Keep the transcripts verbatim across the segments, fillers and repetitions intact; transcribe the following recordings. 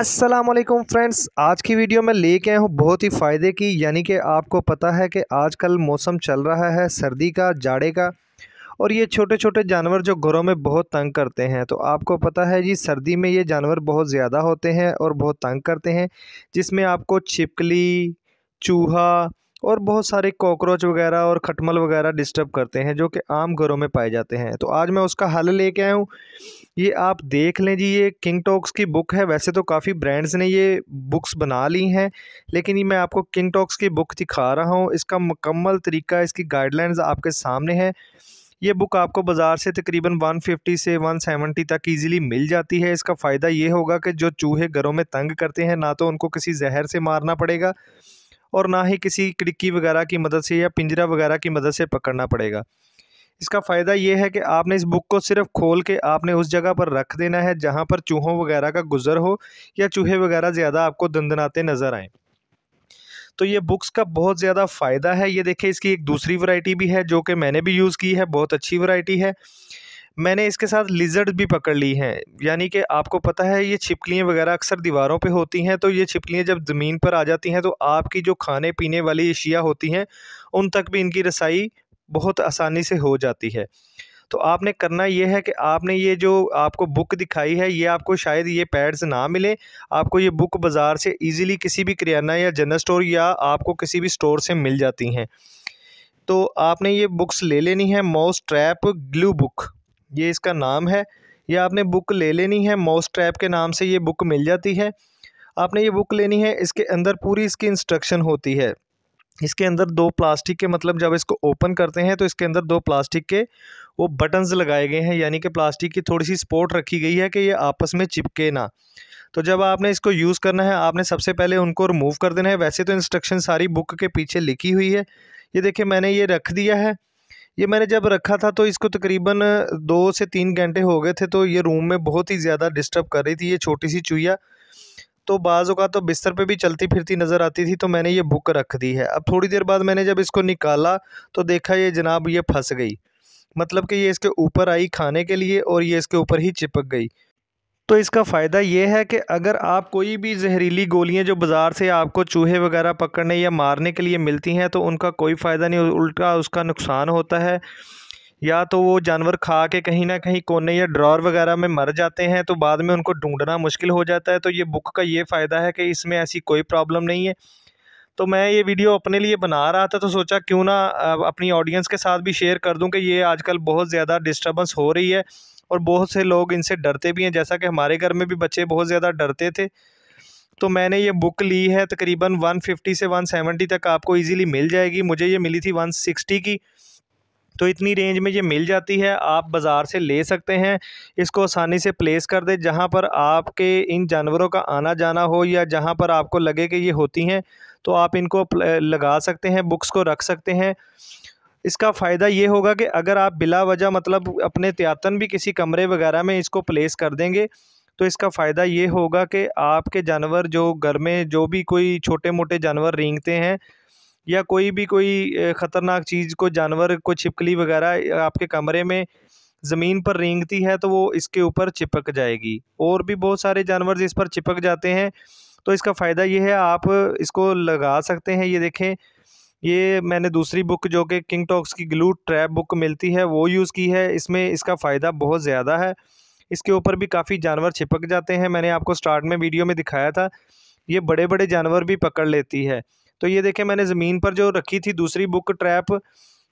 अस्सलामुअलैकुम फ्रेंड्स, आज की वीडियो में लेके आया हूँ बहुत ही फ़ायदे की। यानी कि आपको पता है कि आजकल मौसम चल रहा है सर्दी का, जाड़े का, और ये छोटे छोटे जानवर जो घरों में बहुत तंग करते हैं। तो आपको पता है जी, सर्दी में ये जानवर बहुत ज़्यादा होते हैं और बहुत तंग करते हैं, जिसमें आपको छिपकली, चूहा और बहुत सारे कॉकरोच वगैरह और खटमल वगैरह डिस्टर्ब करते हैं, जो कि आम घरों में पाए जाते हैं। तो आज मैं उसका हल लेके आया हूँ। ये आप देख लें जी, ये किंग टॉक्स की बुक है। वैसे तो काफ़ी ब्रांड्स ने ये बुक्स बना ली हैं, लेकिन ये मैं आपको किंग टॉक्स की बुक दिखा रहा हूँ। इसका मुकम्मल तरीका, इसकी गाइडलाइंस आपके सामने है। ये बुक आपको बाज़ार से तकरीबन एक सौ पचास से एक सौ सत्तर तक ईज़िली मिल जाती है। इसका फ़ायदा ये होगा कि जो चूहे घरों में तंग करते हैं, ना तो उनको किसी जहर से मारना पड़ेगा और ना ही किसी किड़की वगैरह की मदद से या पिंजरा वगैरह की मदद से पकड़ना पड़ेगा। इसका फ़ायदा ये है कि आपने इस बुक को सिर्फ खोल के आपने उस जगह पर रख देना है जहाँ पर चूहों वगैरह का गुजर हो या चूहे वगैरह ज़्यादा आपको दंदनाते नज़र आएँ। तो ये बुक्स का बहुत ज़्यादा फ़ायदा है। ये देखिए, इसकी एक दूसरी वैरायटी भी है जो कि मैंने भी यूज़ की है, बहुत अच्छी वैरायटी है। मैंने इसके साथ लिजर्ड भी पकड़ ली हैं। यानी कि आपको पता है ये छिपकलियाँ वगैरह अक्सर दीवारों पे होती हैं, तो ये छिपकलियाँ जब ज़मीन पर आ जाती हैं तो आपकी जो खाने पीने वाली अशिया होती हैं उन तक भी इनकी रसाई बहुत आसानी से हो जाती है। तो आपने करना ये है कि आपने ये जो आपको बुक दिखाई है, ये आपको शायद ये पैड्स ना मिले। आपको ये बुक बाज़ार से ईज़िली किसी भी किराना या जनरल स्टोर या आपको किसी भी स्टोर से मिल जाती हैं। तो आपने ये बुक्स ले लेनी है। माउस ट्रैप ग्लू बुक, ये इसका नाम है। ये आपने बुक ले लेनी है, माउस ट्रैप के नाम से ये बुक मिल जाती है। आपने ये बुक लेनी है। इसके अंदर पूरी इसकी इंस्ट्रक्शन होती है। इसके अंदर दो प्लास्टिक के, मतलब जब इसको ओपन करते हैं तो इसके अंदर दो प्लास्टिक के वो बटन्स लगाए गए हैं। यानी कि प्लास्टिक की थोड़ी सी सपोर्ट रखी गई है कि ये आपस में चिपके ना। तो जब आपने इसको यूज़ करना है, आपने सबसे पहले उनको रिमूव कर देना है। वैसे तो इंस्ट्रक्शन सारी बुक के पीछे लिखी हुई है। ये देखिए, मैंने ये रख दिया है। ये मैंने जब रखा था तो इसको तकरीबन दो से तीन घंटे हो गए थे। तो ये रूम में बहुत ही ज़्यादा डिस्टर्ब कर रही थी ये छोटी सी चूहिया। तो बाज़ औक़ात तो बिस्तर पे भी चलती फिरती नज़र आती थी। तो मैंने ये बुक रख दी है। अब थोड़ी देर बाद मैंने जब इसको निकाला तो देखा ये जनाब ये फंस गई, मतलब कि ये इसके ऊपर आई खाने के लिए और ये इसके ऊपर ही चिपक गई। तो इसका फ़ायदा ये है कि अगर आप कोई भी जहरीली गोलियां जो बाज़ार से आपको चूहे वगैरह पकड़ने या मारने के लिए मिलती हैं तो उनका कोई फ़ायदा नहीं, उल्टा उसका नुकसान होता है। या तो वो जानवर खा के कहीं ना कहीं कोने या ड्रॉर वगैरह में मर जाते हैं, तो बाद में उनको ढूंढना मुश्किल हो जाता है। तो ये बुक का ये फ़ायदा है कि इसमें ऐसी कोई प्रॉब्लम नहीं है। तो मैं ये वीडियो अपने लिए बना रहा था, तो सोचा क्यों ना अपनी ऑडियंस के साथ भी शेयर कर दूं कि ये आजकल बहुत ज़्यादा डिस्टर्बेंस हो रही है और बहुत से लोग इनसे डरते भी हैं, जैसा कि हमारे घर में भी बच्चे बहुत ज़्यादा डरते थे। तो मैंने ये बुक ली है। तकरीबन एक सौ पचास से एक सौ सत्तर तक आपको इजीली मिल जाएगी। मुझे ये मिली थी एक सौ साठ की। तो इतनी रेंज में ये मिल जाती है, आप बाज़ार से ले सकते हैं। इसको आसानी से प्लेस कर दें जहाँ पर आपके इन जानवरों का आना जाना हो या जहाँ पर आपको लगे कि ये होती हैं, तो आप इनको लगा सकते हैं, बुक्स को रख सकते हैं। इसका फ़ायदा ये होगा कि अगर आप बिला वजह, मतलब अपने त्यातन भी किसी कमरे वगैरह में इसको प्लेस कर देंगे, तो इसका फ़ायदा ये होगा कि आपके जानवर जो घर में जो भी कोई छोटे मोटे जानवर रेंगते हैं या कोई भी कोई ख़तरनाक चीज़ को जानवर को छिपकली वगैरह आपके कमरे में ज़मीन पर रेंगती है तो वो इसके ऊपर चिपक जाएगी। और भी बहुत सारे जानवर इस पर चिपक जाते हैं। तो इसका फ़ायदा ये है, आप इसको लगा सकते हैं। ये देखें, ये मैंने दूसरी बुक जो कि किंग टॉक्स की ग्लू ट्रैप बुक मिलती है वो यूज़ की है। इसमें इसका फ़ायदा बहुत ज़्यादा है। इसके ऊपर भी काफ़ी जानवर चिपक जाते हैं। मैंने आपको स्टार्ट में वीडियो में दिखाया था, ये बड़े बड़े जानवर भी पकड़ लेती है। तो ये देखें, मैंने ज़मीन पर जो रखी थी दूसरी बुक ट्रैप,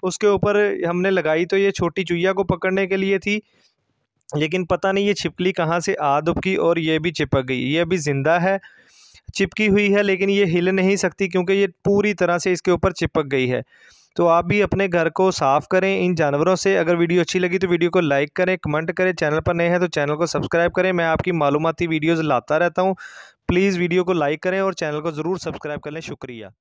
उसके ऊपर हमने लगाई। तो ये छोटी चूहिया को पकड़ने के लिए थी, लेकिन पता नहीं ये छिपकली कहाँ से आ दुबकी और ये भी चिपक गई। ये अभी ज़िंदा है, चिपकी हुई है, लेकिन ये हिल नहीं सकती क्योंकि ये पूरी तरह से इसके ऊपर चिपक गई है। तो आप भी अपने घर को साफ़ करें इन जानवरों से। अगर वीडियो अच्छी लगी तो वीडियो को लाइक करें, कमेंट करें। चैनल पर नए हैं तो चैनल को सब्सक्राइब करें। मैं आपकी मालूमाती वीडियोज़ लाता रहता हूँ। प्लीज़ वीडियो को लाइक करें और चैनल को ज़रूर सब्सक्राइब कर लें। शुक्रिया।